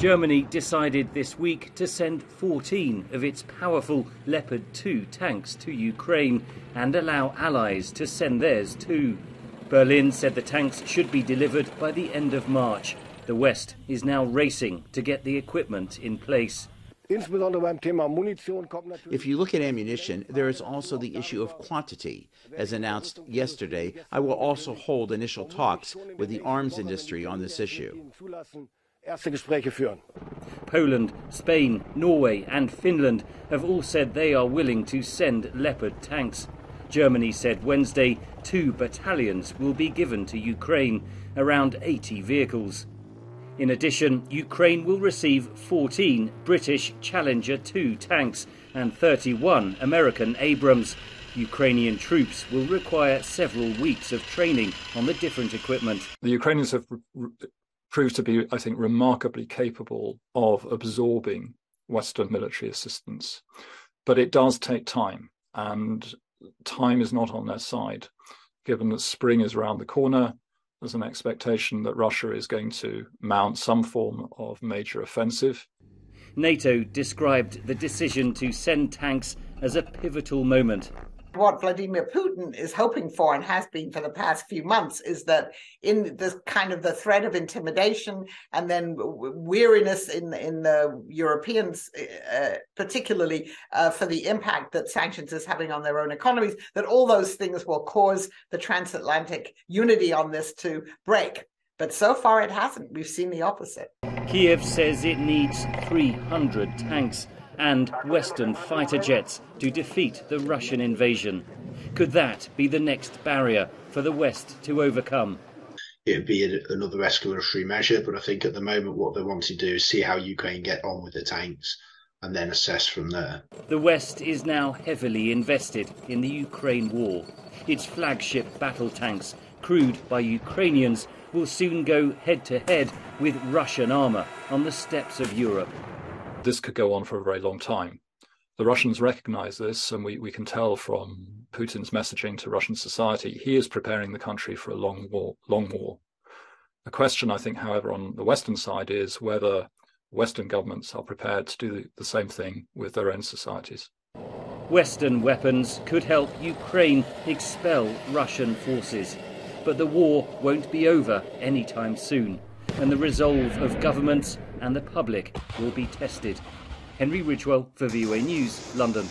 Germany decided this week to send 14 of its powerful Leopard 2 tanks to Ukraine and allow allies to send theirs too. Berlin said the tanks should be delivered by the end of March. The West is now racing to get the equipment in place. If you look at ammunition, there is also the issue of quantity. As announced yesterday, I will also hold initial talks with the arms industry on this issue. Poland, Spain, Norway and Finland have all said they are willing to send Leopard tanks. Germany said Wednesday 2 battalions will be given to Ukraine, around 80 vehicles. In addition, Ukraine will receive 14 British Challenger 2 tanks and 31 American Abrams. Ukrainian troops will require several weeks of training on the different equipment. The Ukrainians have proved to be, I think, remarkably capable of absorbing Western military assistance. But it does take time, and time is not on their side, given that spring is around the corner. There's an expectation that Russia is going to mount some form of major offensive. NATO described the decision to send tanks as a pivotal moment. What Vladimir Putin is hoping for, and has been for the past few months, is that in this kind of the threat of intimidation and then weariness in the Europeans, particularly for the impact that sanctions is having on their own economies, that all those things will cause the transatlantic unity on this to break. But so far it hasn't. We've seen the opposite. Kyiv says it needs 300 tanks and Western fighter jets to defeat the Russian invasion. Could that be the next barrier for the West to overcome? It would be another escalatory measure, but I think at the moment what they want to do is see how Ukraine get on with the tanks and then assess from there. The West is now heavily invested in the Ukraine war. Its flagship battle tanks, crewed by Ukrainians, will soon go head-to-head with Russian armour on the steppes of Europe. This could go on for a very long time. The Russians recognize this, and we can tell from Putin's messaging to Russian society, he is preparing the country for a long war. The question, I think, however, on the Western side is whether Western governments are prepared to do the same thing with their own societies. Western weapons could help Ukraine expel Russian forces, but the war won't be over anytime soon, and the resolve of governments and the public will be tested. Henry Ridgwell for VOA News, London.